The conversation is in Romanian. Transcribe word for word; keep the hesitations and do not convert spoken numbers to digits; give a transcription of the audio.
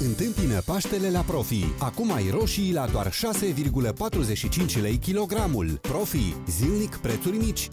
Întâmpină Paștele la Profi. Acum ai roșii la doar șase virgulă patruzeci și cinci lei kilogramul. Profi, zilnic prețuri mici.